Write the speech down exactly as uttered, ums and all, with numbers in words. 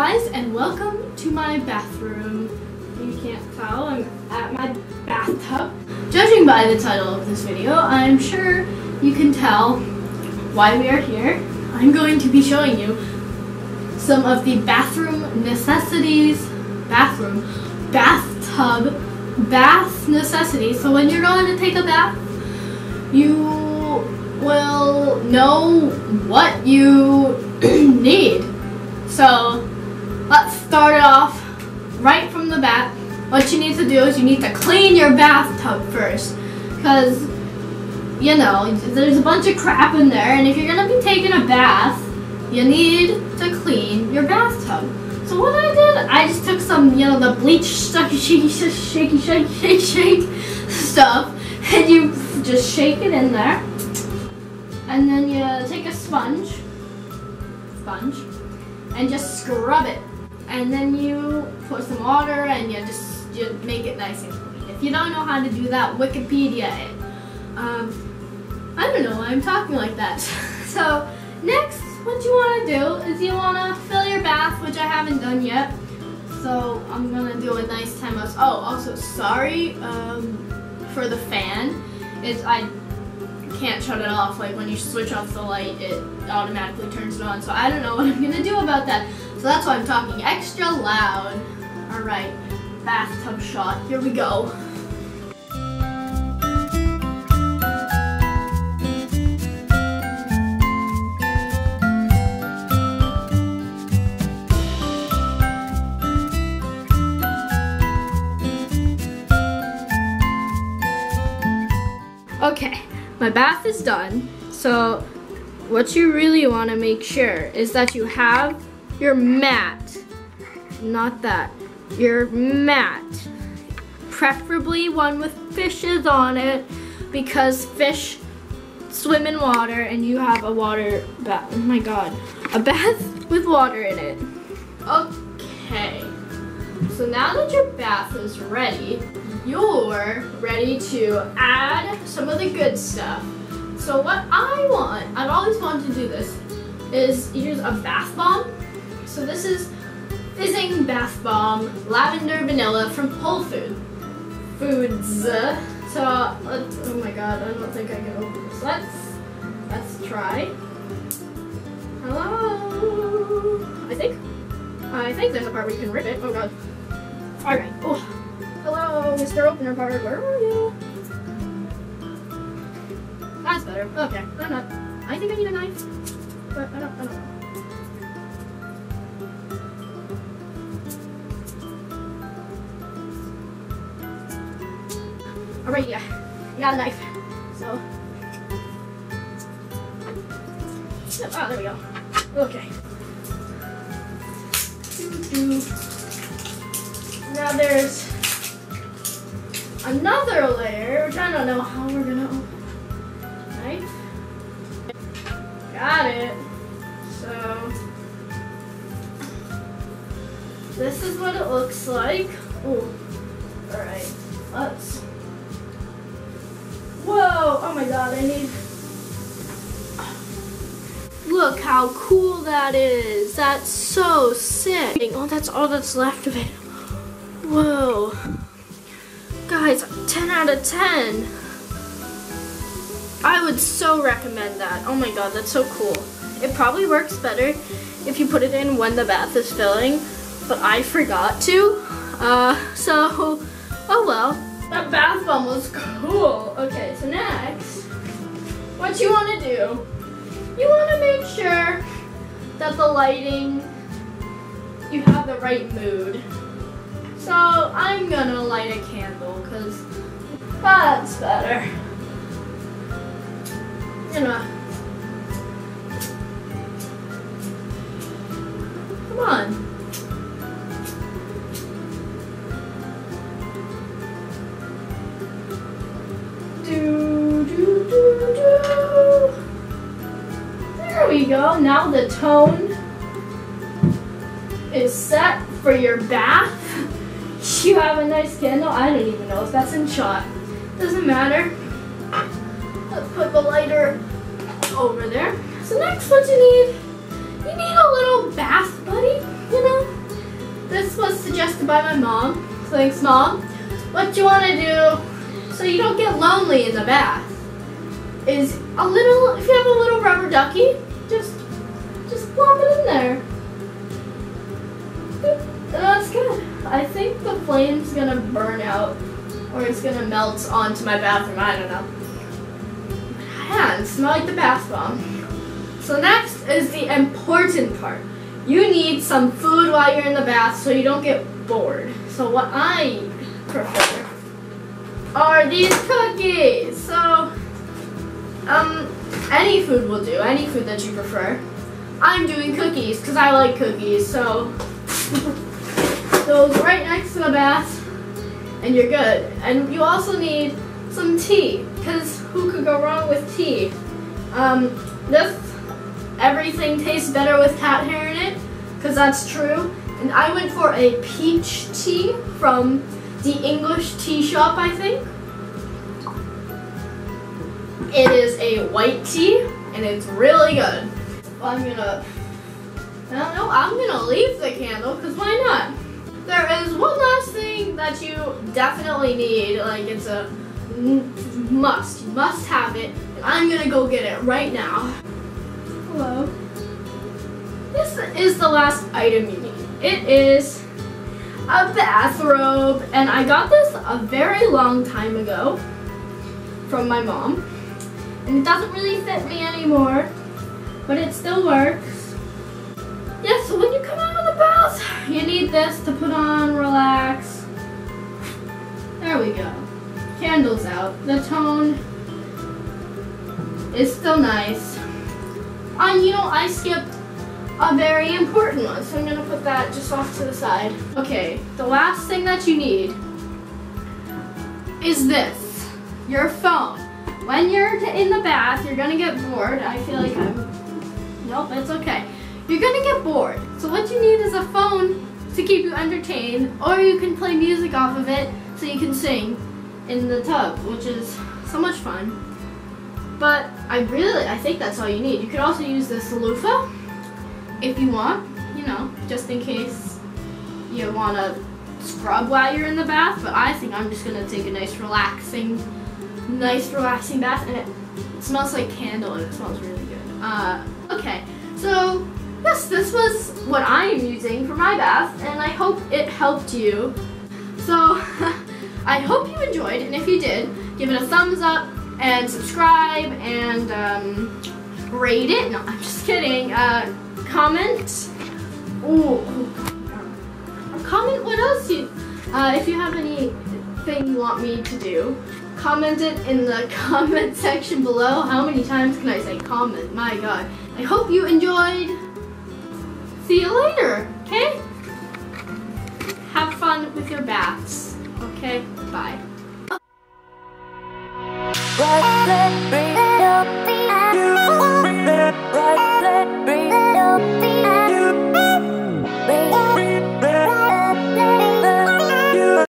guys, and welcome to my bathroom. You can't tell, I'm at my bathtub. Judging by the title of this video, I'm sure you can tell why we are here. I'm going to be showing you some of the bathroom necessities, bathroom, bathtub, bath necessities. So when you're going to take a bath, you will know what you need. So let's start off right from the bat. What you need to do is you need to clean your bathtub first, because you know there's a bunch of crap in there, and if you're gonna be taking a bath, you need to clean your bathtub. So what I did, I just took some, you know, the bleach stuff, shaky, shaky, shake, shake, shake stuff, and you just shake it in there. And then you take a sponge, sponge, and just scrub it. And then you put some water and you just you make it nice and clean. If you don't know how to do that, Wikipedia it. Um, I don't know why I'm talking like that. So next, what you want to do is you want to fill your bath, which I haven't done yet. So I'm going to do a nice time lapse. Oh, also sorry um, for the fan. It's, I can't shut it off. Like when you switch off the light, it automatically turns it on, so I don't know what I'm gonna do about that, so that's why I'm talking extra loud. Alright, bathtub shot, here we go. Okay, my bath is done, so what you really want to make sure is that you have your mat, not that, your mat, preferably one with fishes on it, because fish swim in water and you have a water bath, oh my god, a bath with water in it. Okay, so now that your bath is ready, you're ready to add some of the good stuff. So what I want, I've always wanted to do this, is use a bath bomb. So this is Fizzing Bath Bomb Lavender Vanilla from Whole Foods. Foods. So, let's, oh my god, I don't think I can open this. Let's, let's try. Hello? I think, I think there's a part where you can rip it. Oh god. Alright. Oh. Hello, Mister Opener Bar, where are you? That's better. Okay, I'm not. I think I need a knife, but I don't, I don't know. Alright, yeah, I got a knife. So. Oh, there we go. Okay. Doo-doo. Now there's another layer, which I don't know how we're gonna open. Right? Got it. So this is what it looks like. Oh, all right. Let's. Whoa! Oh my god! I need. Look how cool that is. That's so sick. Oh, that's all that's left of it. Whoa. Guys, ten out of ten. I would so recommend that. Oh my god, that's so cool. It probably works better if you put it in when the bath is filling, but I forgot to. Uh, so, oh well. That bath bomb was cool. Okay, so next, what you want to do, you want to make sure that the lighting, you have the right mood. So I'm gonna light a candle because that's better. You know. Come on. Do, do, do, do. There we go. Now the tone is set for your bath. You have a nice candle. I don't even know if that's in shot. Doesn't matter. Let's put the lighter over there. So next, what you need, you need a little bath buddy, you know? by my mom. Thanks, Mom. What you want to do so you don't get lonely in the bath is a little, if you have a little rubber ducky, just just plop it in there. That's good. I think the flame's going to burn out, or it's going to melt onto my bathroom. I don't know. Man, smell like the bath bomb. So next is the important part. You need some food while you're in the bath so you don't get bored. So what I prefer are these cookies. So um, any food will do, any food that you prefer. I'm doing cookies because I like cookies, so those right next to the bath and you're good. And you also need some tea, because who could go wrong with tea? Um, this, everything tastes better with cat hair in it, because that's true. And I went for a peach tea from the English Tea Shop, I think. It is a white tea, and it's really good. Well, I'm gonna, I don't know, I'm gonna leave the candle, because why not? There is one last thing that you definitely need, like it's a must, you must have it, and I'm gonna go get it right now. Hello. This is the last item you need. It is a bathrobe, and I got this a very long time ago from my mom, and it doesn't really fit me anymore, but it still works. Yes, yeah, so when you come out of the bath, you need this to put on, relax. There we go. Candles out. The tone is still nice. And you know, I skipped a very important one, so I'm gonna put that just off to the side. Okay, the last thing that you need is this, your phone. When you're in the bath, you're gonna get bored. I feel like I'm, nope, it's okay. You're gonna get bored. So what you need is a phone to keep you entertained, or you can play music off of it so you can sing in the tub, which is so much fun. But I really, I think that's all you need. You could also use this loofah if you want, you know, just in case you want to scrub while you're in the bath. But I think I'm just going to take a nice relaxing, nice relaxing bath. And it, it smells like candle, and it smells really good. Uh, okay, so yes, this was what I am using for my bath, and I hope it helped you. So I hope you enjoyed, and if you did, give it a thumbs up, and subscribe, and um, rate it. No, I'm just kidding. Uh, comment. Ooh. Comment what else you, uh, if you have anything you want me to do. Comment it in the comment section below. How many times can I say comment? My God. I hope you enjoyed. See you later, okay? Have fun with your baths, okay? Bye.